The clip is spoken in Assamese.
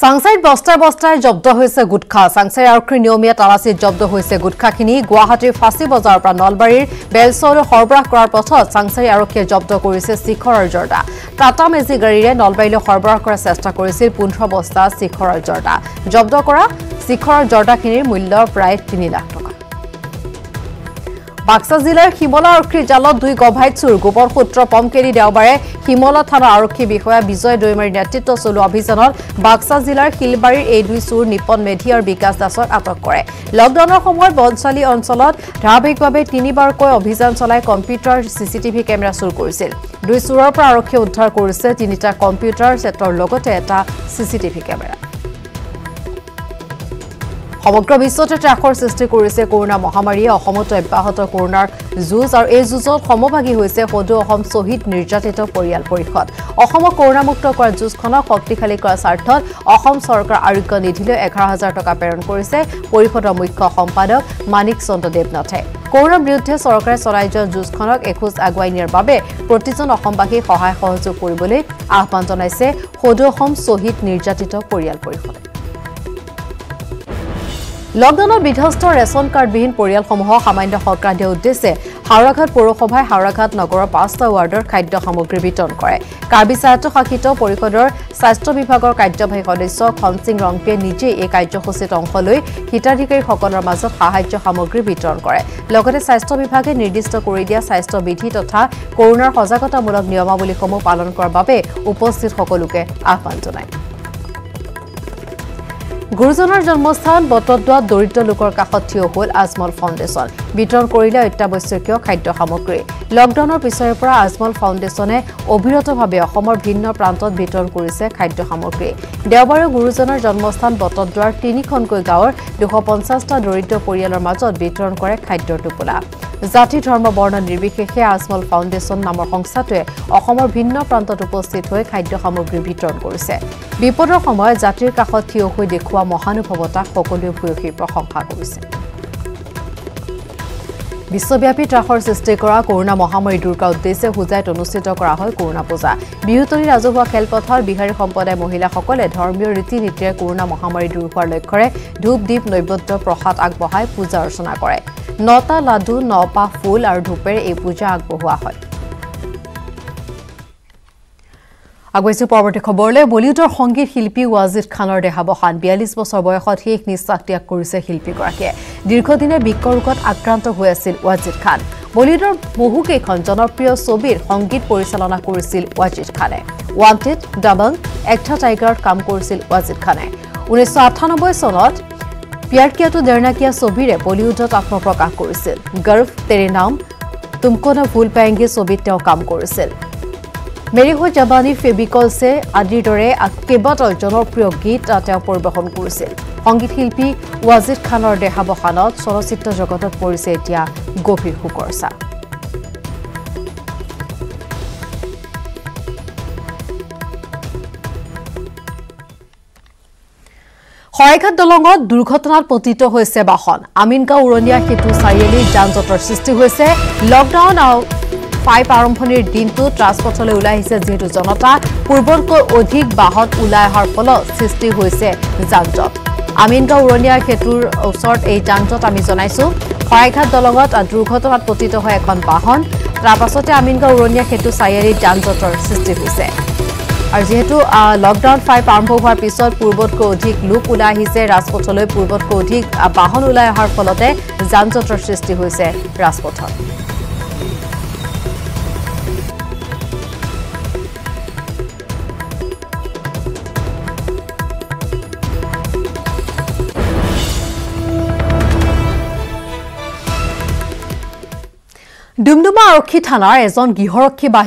Changsari Bostar Bostar Jobd Hoise Gutkha, Changsari Arkri Niomiya Talashi Jobd Hoise Gutkha Khini, Guwahati Fancy Bazaar Pra Nalbari, Belsoroi Horbrah Korar Pothot, Changsari Arokhiye Jobd Korise Sikhor Jorda. Tata Mezi Garire Nalbarile Horbrah Korar Chesta Korisil 15 Bosta Sikhor Jorda. Jobd Kora Sikhor Jorda Khinir Mullo Pray 3 Lakh Taka. Baksa Zilar Himola Arkri Jalot Dui Gobhait Chur Gobor Khutra Pomkeri Deobare Himola Thana Arokhi Bishoya Bijoy Doimari Netritto Cholo Abhijanor Baksa Zilar Hilbari ei dui chur Nipon Medhi aru Bikas Dasor atok kore Lockdownor somoyot Bonchali oncolot dhabikbhabe 3 barkoi obhijan cholai computer CCTV camera chur korisil dui churor pra arokhi udhar korise 3ta computer setor logote eta CCTV camera সমগ্ৰ বিশ্বতে ট্ৰাকৰ সৃষ্টি কৰিছে কৰোনা মহামাৰীয়ে অসমত অব্যাহত কৰোনাৰ যুঁজ আৰু এই যুঁজত সমভাগী হৈছে সদৌ অসম শহীদ নিৰ্যাতিত পৰিয়াল পৰিষদ অসমক কৰোনা মুক্ত কৰাৰ যুঁজখনক শক্তিশালী কৰাৰ স্বাৰ্থত অসম চৰকাৰ আৰোগ্য নিধিলৈ 11000 টকা প্ৰেৰণ কৰিছে পৰিষদৰ মুখ্য সম্পাদক মানিক চন্দ্ৰ দেৱনাথে কৰোনাৰ বিৰুদ্ধে চৰকাৰে চলাই যোৱা যুঁজখনক এখোজ আগুৱাই নিয়াৰ বাবে প্ৰতিজন অসমবাসী সহায় সহযোগ কৰিবলৈ আহ্বান জনাইছে সদৌ অসম শহীদ নিৰ্যাতিত পৰিয়াল পৰিষদ Lockdown বিধ্বস্ত ৰেচন কাৰ্ড বিহীন পৰিয়ালসমূহ সামান্য সহায়ৰ উদ্দেশ্যে হাওৰাঘাট পৌৰসভাই হাওৰাঘাট নগৰৰ 5টা ৱাৰ্ডৰ খাদ্য সামগ্ৰী বিতৰণ কৰে। কাৰ্বিছাত শাখিত পৰিষদৰ স্বাস্থ্য বিভাগৰ কাৰ্যবাহী সদস্য খনসিং ৰংপে নিজে এই কাৰ্যসূচীত অংশ লৈ হিতাধিকাৰীসকলৰ মাজত সাহায্য সামগ্ৰী বিতৰণ কৰে। লগতে স্বাস্থ্য বিভাগে নিৰ্দিষ্ট কৰি দিয়া স্বাস্থ্য বিধি তথা কৰোনাৰ সজাগতামূলক নিয়মাৱলীসমূহ পালন কৰাৰ বাবে উপস্থিত সকলোকে আহ্বান জনায়। গুৰুজনৰ জন্মস্থান বটদ্ৰৱা দৰিদ্ৰ লোকৰ কাষত থিয় হ'ল আজমল ফাউণ্ডেশ্যন বিতৰণ কৰিলে অত্যাৱশ্যকীয় খাদ্য সামগ্ৰী লকডাউনৰ পিছৰে পৰা আজমল ফাউণ্ডেশ্যনে অবিৰতভাৱে অসমৰ ভিন্ন প্ৰান্তত বিতৰণ কৰিছে খাদ্য সামগ্ৰী দেওবাৰে গুৰুজনৰ জন্মস্থান বটদ্ৰৱাৰ 3খনকৈ গাঁৱৰ 250টা দৰিদ্ৰ পৰিয়ালৰ মাজত বিতৰণ কৰে খাদ্যৰ টোপোলা জাতি ধৰ্ম বৰ্ণ নিৰ্বিশেষে আজমল ফাউণ্ডেশ্যন নামৰ সংস্থাটোৱে অসমৰ ভিন্ন প্ৰান্তত উপস্থিত হৈ খাদ্য সামগ্ৰী বিতৰণ কৰিছে বিপদৰ সময়ত জাতিৰ কাষত থিয় হৈ দেখুৱা মহানুভৱতা সকলোৱে ভূয়সী প্ৰশংসা কৰিছে বিশ্বব্যাপী ট্ৰাকৰ সৃষ্টি কৰা কৰোনা মহামাৰী দূৰ কৰাৰ উদ্দেশ্যে হুজাইত অনুষ্ঠিত কৰা হয় কৰোনা পূজা বিহুতৰি ৰাজহুৱা খেলপথাৰ বিহাৰী সম্প্ৰদায়ৰ মহিলাসকলে ধৰ্মীয় ৰীতি নীতিৰে কৰোনা মহামাৰী দূৰ কৰাৰ লক্ষ্যৰে ধূপ দীপ নৈবেদ্য প্ৰসাদ আগবঢ়াই পূজা অৰ্চনা কৰে 9টা লাডু 9পা ফুল আৰু ধূপেৰে এই পূজা আগবঢ়োৱা হয় আগৈছো পৰৱৰ্তী খবৰলৈ বলিউডৰ সংগীত শিল্পী ওয়াজিদ খানৰ দেহাৱসান 42 বছৰ বয়সত শেষ নিশ্বাস ত্যাগ কৰিছে শিল্পীগৰাকীয়ে দীৰ্ঘদিনে বিকৰোগত আক্ৰান্ত হৈ আছিল ওয়াজিদ খান বলিউডৰ বহুকেইখন জনপ্ৰিয় ছবিৰ সংগীত পৰিচালনা কৰিছিল ওয়াজিদ খানে ওয়ান্টেড ডাবল একটা টাইগাৰত কাম কৰিছিল ওয়াজিদ খানে 1998 চনত प्यार किया तो डरना किया ছবিৰে বলিউডত আত্মপ্ৰকাশ কৰিছিল গৰ্ব তেৰে নাম तुमको ना भूल पाएंगे ছবিত তেওঁ কাম কৰিছিল মেৰি হৈ জবানী ফেবিকল সে আদি দৰে কেইবাটাও জনপ্ৰিয় গীত তেওঁ পৰিবেশন কৰিছিল সংগীত শিল্পী ওয়াজিদ খানৰ দেহাৱসানত চলচ্চিত্ৰ জগতত পৰিছে এতিয়া গভীৰ শোকৰ ছাঁ হয়ঘাট দলঙত দুৰ্ঘটনাত পতিত হৈছে বাহন আমিনগাঁও উৰণীয়া সেতু চাৰিআলি যানজটৰ সৃষ্টি হৈছে লকডাউন আৰু পাই আৰম্ভণিৰ দিনটো ট্ৰান্সপথলৈ ওলাই আহিছে যেহেতু জনতা পূৰ্বতকৈ অধিক বাহন ওলাই অহাৰ ফলত সৃষ্টি হৈছে যানজট আমিনগাঁও উৰণীয়া সেতুৰ ওচৰত এই যানজট আমি জনাইছো হয়ঘাট দলঙত দুৰ্ঘটনাত পতিত হয় এখন বাহন তাৰ পাছতে আমিনগাঁও উৰণীয়া সেতু চাৰিআলি যানজটৰ সৃষ্টি হৈছে আৰু যেহেতু লকডাউন 5 আৰম্ভ হোৱাৰ পিছত পূৰ্বতকৈ অধিক লোক ওলাই আহিছে ৰাজপথলৈ পূৰ্বতকৈ অধিক বাহন ওলাই অহাৰ ফলতে যানজটৰ সৃষ্টি হৈছে ৰাজপথত ডুমডুমা আৰক্ষী থানাৰ এজন গৃহৰক্ষী